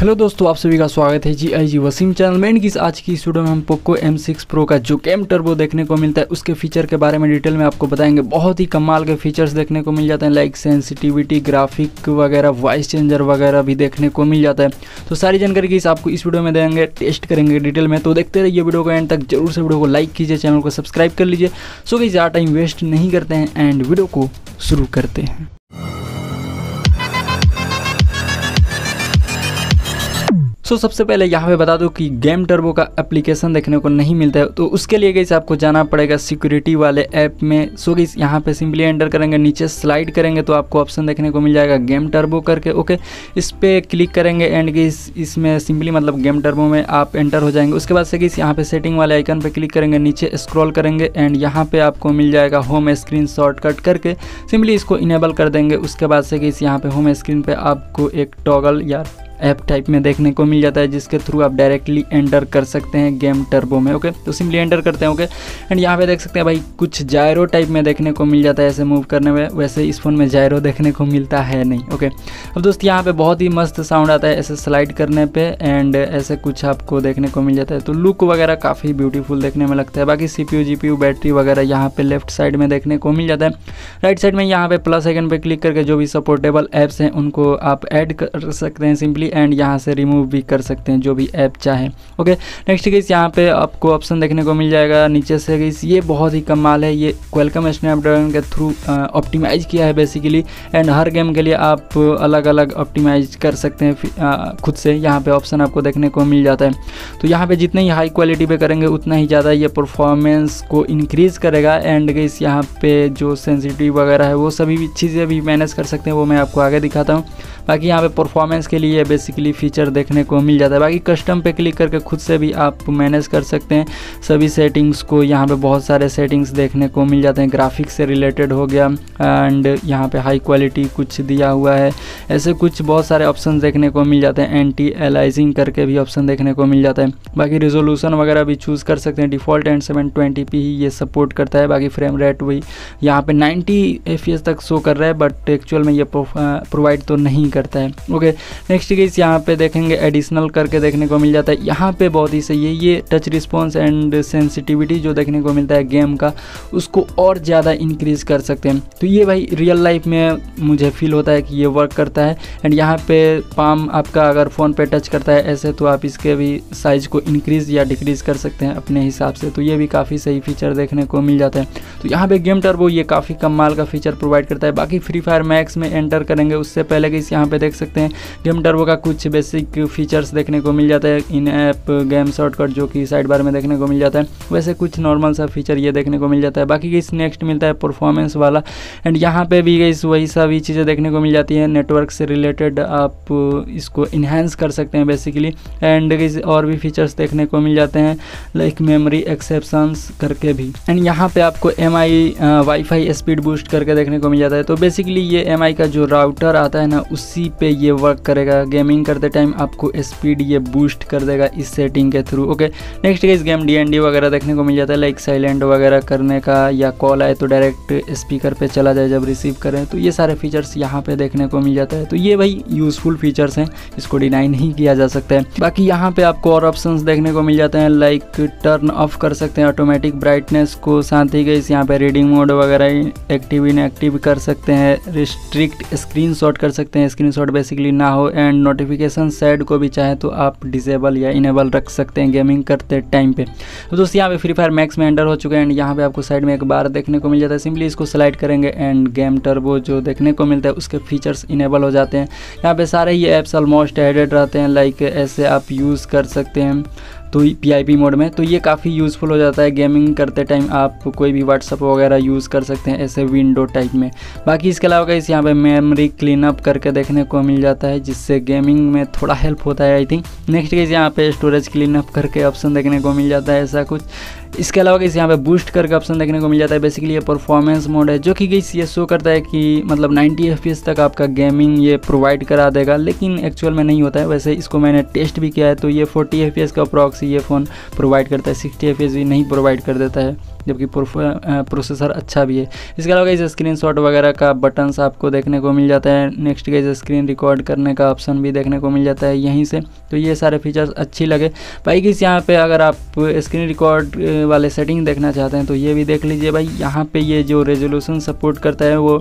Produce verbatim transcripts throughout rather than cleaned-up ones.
Hello दोस्तों, आप सभी का स्वागत है जी आई जी वसीम चैनल में। इनकी आज की इस वीडियो में हम पोको एम सिक्स प्रो का जो गेम टर्बो देखने को मिलता है उसके फीचर के बारे में डिटेल में आपको बताएंगे। बहुत ही कमाल के फीचर्स देखने को मिल जाते हैं, लाइक सेंसिटिविटी, ग्राफिक वगैरह, वॉइस चेंजर वगैरह भी देखने को मिल जाता है। तो सारी जानकारी की आपको इस वीडियो में देंगे, टेस्ट करेंगे डिटेल में। तो देखते रहिए वीडियो को एंड तक, जरूर से वीडियो को लाइक कीजिए, चैनल को सब्सक्राइब कर लीजिए। सो कि ज़्यादा टाइम वेस्ट नहीं करते हैं एंड वीडियो को शुरू करते हैं। सो so, सबसे पहले यहाँ पे बता दो कि गेम टर्बो का एप्लीकेशन देखने को नहीं मिलता है, तो उसके लिए गाइस आपको जाना पड़ेगा सिक्योरिटी वाले ऐप में। सो गाइस यहाँ पे सिंपली एंटर करेंगे, नीचे स्लाइड करेंगे तो आपको ऑप्शन देखने को मिल जाएगा गेम टर्बो करके। ओके, इस पर क्लिक करेंगे एंड गाइस इसमें सिंपली मतलब गेम टर्बो में आप एंटर हो जाएंगे। उसके बाद से गाइस यहाँ पे सेटिंग वाले आइकन पर क्लिक करेंगे, नीचे स्क्रॉल करेंगे एंड यहाँ पर आपको मिल जाएगा होम स्क्रीन शॉर्टकट करके, सिंपली इसको इनेबल कर देंगे। उसके बाद से गाइस यहाँ पे होम स्क्रीन पर आपको एक टॉगल या ऐप टाइप में देखने को मिल जाता है जिसके थ्रू आप डायरेक्टली एंटर कर सकते हैं गेम टर्बो में। ओके, तो सिंपली एंटर करते हैं। ओके, एंड यहाँ पे देख सकते हैं भाई कुछ जायरो टाइप में देखने को मिल जाता है ऐसे मूव करने में। वैसे इस फ़ोन में जायरो देखने को मिलता है नहीं। ओके, अब दोस्त यहाँ पे बहुत ही मस्त साउंड आता है ऐसे स्लाइड करने पर एंड ऐसे कुछ आपको देखने को मिल जाता है, तो लुक वगैरह काफ़ी ब्यूटीफुल देखने में लगता है। बाकी C P U, G P U, battery वगैरह यहाँ पर लेफ्ट साइड में देखने को मिल जाता है। राइट साइड में यहाँ पर प्लस आइकन पर क्लिक करके जो भी सपोर्टेबल ऐप्स हैं उनको आप ऐड कर सकते हैं सिंपली एंड यहाँ से रिमूव भी कर सकते हैं जो भी ऐप चाहे। ओके, नेक्स्ट गाइस यहाँ पे आपको ऑप्शन देखने को मिल जाएगा नीचे से गाइस, ये बहुत ही कमाल है, ये क्वालकॉम स्नैपड्रैगन के थ्रू ऑप्टिमाइज किया है बेसिकली एंड हर गेम के लिए आप अलग अलग ऑप्टिमाइज कर सकते हैं आ, खुद से। यहाँ पे ऑप्शन आपको देखने को मिल जाता है, तो यहाँ पर जितने ही हाई क्वालिटी पे करेंगे उतना ही ज़्यादा ये परफॉर्मेंस को इंक्रीज़ करेगा एंड गाइस यहाँ पर जो सेंसिटिव वगैरह है वो सभी चीज़ें भी मैनेज कर सकते हैं, वो मैं आपको आगे दिखाता हूँ। बाकी यहाँ पर परफॉर्मेंस के लिए बेसिकली फीचर देखने को मिल जाता है। बाकी कस्टम पे क्लिक करके खुद से भी आप मैनेज कर सकते हैं सभी सेटिंग्स को। यहाँ पे बहुत सारे सेटिंग्स देखने को मिल जाते हैं, ग्राफिक्स से रिलेटेड हो गया एंड यहाँ पे हाई क्वालिटी कुछ दिया हुआ है, ऐसे कुछ बहुत सारे ऑप्शन देखने को मिल जाते हैं। एंटी एलाइजिंग करके भी ऑप्शन देखने को मिल जाता है। बाकी रिजोल्यूशन वगैरह भी चूज़ कर सकते हैं, default and seven twenty P ही ये सपोर्ट करता है। बाकी फ्रेम रेट भी यहाँ पर नाइन्टी एफ पी एस तक शो कर रहा है बट एक्चुअल में ये प्रोवाइड तो नहीं करता है। ओके, नेक्स्ट गाइस यहाँ पे देखेंगे एडिशनल करके देखने को मिल जाता है। यहाँ पे बहुत ही सही है ये टच रिस्पॉन्स एंड सेंसिटिविटी जो देखने को मिलता है गेम का, उसको और ज़्यादा इंक्रीज़ कर सकते हैं। तो ये भाई रियल लाइफ में मुझे फील होता है कि ये वर्क करता है एंड यहाँ पे पाम आपका अगर फ़ोन पे टच करता है ऐसे, तो आप इसके भी साइज़ को इंक्रीज़ या डिक्रीज़ कर सकते हैं अपने हिसाब से। तो ये भी काफ़ी सही फीचर देखने को मिल जाता है। तो यहाँ पर गेम टर्बो ये काफ़ी कमाल का फीचर प्रोवाइड करता है। बाकी फ्री फायर मैक्स में एंटर करेंगे उससे पहले कि यहाँ पर देख सकते हैं गेम टर्बो का कुछ बेसिक फीचर्स देखने को मिल जाता है। इन ऐप गेम शॉर्टकट जो कि साइड बार में देखने को मिल जाता है, वैसे कुछ नॉर्मल सा फीचर ये देखने को मिल जाता है। बाकी गाइस नेक्स्ट मिलता है परफॉर्मेंस वाला एंड यहाँ पे भी गाइस वही सभी चीज़ें देखने को मिल जाती है। नेटवर्क से रिलेटेड आप इसको इन्हेंस कर सकते हैं बेसिकली एंड गाइस और भी फीचर्स देखने को मिल जाते हैं लाइक मेमोरी एक्सेप्शंस करके भी एंड यहाँ पर आपको M I wifi speed boost करके देखने को मिल जाता है। तो बेसिकली ये एम आई का जो राउटर आता है ना उसी पर ये वर्क करेगा, गेमिंग करते टाइम आपको स्पीड ये बूस्ट कर देगा इस सेटिंग के through. Okay, next guys game D N D वगैरह देखने को मिल जाता है, लाइक साइलेंट वगैरह करने का या कॉल आए तो डायरेक्ट स्पीकर पे चला जाए जब रिसीव करें, तो ये सारे फीचर्स यहाँ पे देखने को मिल जाता है। तो ये भाई यूजफुल फीचर्स हैं, इसको डिनाई नहीं किया जा सकता है। बाकी यहाँ पर आपको और ऑप्शन देखने को मिल जाते हैं, लाइक टर्न ऑफ कर सकते हैं ऑटोमेटिक ब्राइटनेस को, साथ ही गाइस यहाँ पर रीडिंग मोड वगैरह एक्टिव इनएक्टिव कर सकते हैं, रिस्ट्रिक्ट स्क्रीन शॉट कर सकते हैं, स्क्रीन शॉट बेसिकली ना हो एंड नोटिफिकेशन सेट को भी चाहे तो आप डिसेबल या इनेबल रख सकते हैं गेमिंग करते टाइम पे। तो दोस्तों यहाँ पे फ्री फायर मैक्स में एंटर हो चुके हैं एंड यहाँ पे आपको साइड में एक बार देखने को मिल जाता है, सिंपली इसको स्लाइड करेंगे एंड गेम टर्बो जो देखने को मिलता है उसके फीचर्स इनेबल हो जाते हैं। यहाँ पे सारे ये ऐप्स ऑलमोस्ट एडेड रहते हैं, लाइक ऐसे आप यूज़ कर सकते हैं तो पीआईपी मोड में, तो ये काफ़ी यूज़फुल हो जाता है। गेमिंग करते टाइम आप कोई भी व्हाट्सअप वगैरह यूज़ कर सकते हैं ऐसे विंडो टाइप में। बाकी इसके अलावा गाइस यहाँ पे मेमोरी क्लीनअप करके देखने को मिल जाता है जिससे गेमिंग में थोड़ा हेल्प होता है आई थिंक। नेक्स्ट गाइस यहाँ पे स्टोरेज क्लीनअप करके ऑप्शन देखने को मिल जाता है ऐसा कुछ। इसके अलावा गाइस यहाँ पे बूस्ट करके ऑप्शन देखने को मिल जाता है, बेसिकली ये परफॉर्मेंस मोड है जो कि गाइस ये शो करता है कि मतलब नाइन्टी एफ पी एस तक आपका गेमिंग ये प्रोवाइड करा देगा, लेकिन एक्चुअल में नहीं होता है। वैसे इसको मैंने टेस्ट भी किया है तो ये फोर्टी एफ पी एस का अप्रॉक्स ये फ़ोन प्रोवाइड करता है, सिक्सटी एफ पी एस भी नहीं प्रोवाइड कर देता है। जबकि प्रोसेसर अच्छा भी है। इसके अलावा गाइस स्क्रीनशॉट वगैरह का बटन्स आपको देखने को मिल जाता है। नेक्स्ट गाइस स्क्रीन रिकॉर्ड करने का ऑप्शन भी देखने को मिल जाता है यहीं से, तो ये सारे फीचर्स अच्छी लगे भाई। गाइस यहाँ पे अगर आप स्क्रीन रिकॉर्ड वाले सेटिंग देखना चाहते हैं तो ये भी देख लीजिए भाई। यहाँ पे ये जो रेजोल्यूशन सपोर्ट करता है वो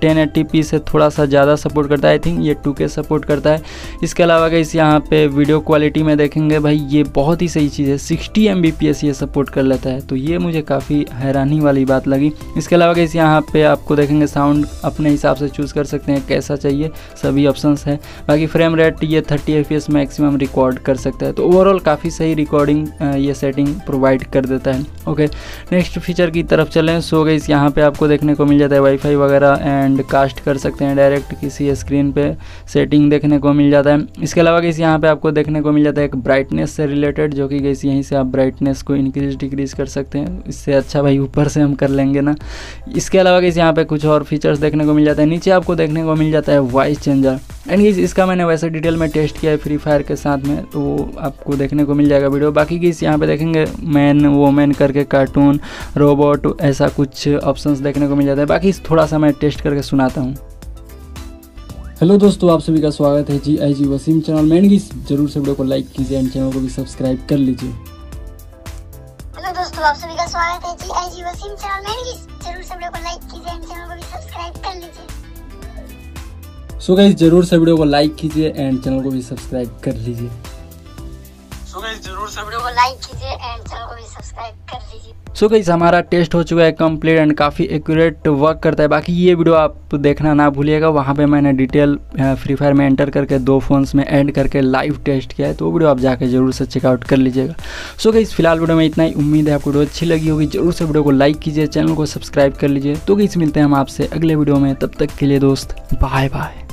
टेन एटी पी से थोड़ा सा ज़्यादा सपोर्ट करता है, आई थिंक ये टू के सपोर्ट करता है। इसके अलावा गाइस यहाँ पे वीडियो क्वालिटी में देखेंगे भाई ये बहुत ही सही चीज़ है, sixty M B P S ये सपोर्ट कर लेता है, तो ये मुझे काफ़ी हैरानी वाली बात लगी। इसके अलावा गाइस यहाँ पे आपको देखेंगे साउंड अपने हिसाब से चूज़ कर सकते हैं कैसा चाहिए, सभी ऑप्शंस हैं। बाकी फ्रेम रेट ये thirty F P S maximum record कर सकता है, तो ओवरऑल काफ़ी सही रिकॉर्डिंग ये सेटिंग प्रोवाइड कर देता है। ओके नेक्स्ट फीचर की तरफ चलें। सो गाइस यहाँ पे आपको देखने को मिल जाता है वाईफाई वगैरह एंड कास्ट कर सकते हैं डायरेक्ट किसी स्क्रीन पे, सेटिंग देखने को मिल जाता है। इसके अलावा गाइस यहाँ पे आपको देखने को मिल जाता है एक ब्राइटनेस से रिलेटेड, जो कि गाइस यहीं से आप ब्राइटनेस को इंक्रीज डिक्रीज कर सकते हैं। इससे अच्छा भाई ऊपर से हम कर लेंगे ना। इसके अलावा गाइस यहाँ पे कुछ और फीचर्स देखने को मिल जाता है। नीचे आपको देखने को मिल जाता है वॉइस चेंजर एंड गाइस इसका मैंने वैसे डिटेल में टेस्ट किया है फ्री फायर के साथ में, तो आपको देखने को मिल जाएगा वीडियो। बाकी गाइस यहाँ पे देखेंगे मैन वोमेन करके कार्टून रोबोट ऐसा कुछ ऑप्शंस देखने को मिल जाता है। बाकी थोड़ा सा मैं टेस्ट करके सुनाता हूँ। हेलो दोस्तों, आप सभी का स्वागत है जी आई जी वसीम चैनल में। एंड गाइस जरूर से वीडियो को लाइक कीजिए एंड चैनल को भी सब्सक्राइब कर लीजिए। हेलो दोस्तों, आप सभी का स्वागत है जी आई जी वसीम चैनल में। एंड गाइस जरूर से वीडियो को लाइक कीजिए एंड चैनल को भी सब्सक्राइब कर लीजिए। सो गाइस जरूर से वीडियो को लाइक कीजिए एंड चैनल को भी सब्सक्राइब कर लीजिए। सो गाइस जरूर से वीडियो को लाइक कीजिए एंड चैनल को भी सब्सक्राइब कर लीजिए। सो गाइस हमारा टेस्ट हो चुका है कंप्लीट एंड काफ़ी एक्यूरेट वर्क करता है। बाकी ये वीडियो आप देखना ना भूलिएगा, वहाँ पे मैंने डिटेल फ्री फायर में एंटर करके दो फोन्स में ऐड करके लाइव टेस्ट किया है, तो वो वीडियो आप जाके जरूर से चेकआउट कर लीजिएगा। सो गाइस फिलहाल वीडियो में इतना ही। उम्मीद है आपको वीडियो अच्छी लगी होगी। जरूर से वीडियो को लाइक कीजिए, चैनल को सब्सक्राइब कर लीजिए। तो गाइस मिलते हैं हम आपसे अगले वीडियो में, तब तक के लिए दोस्त बाय बाय।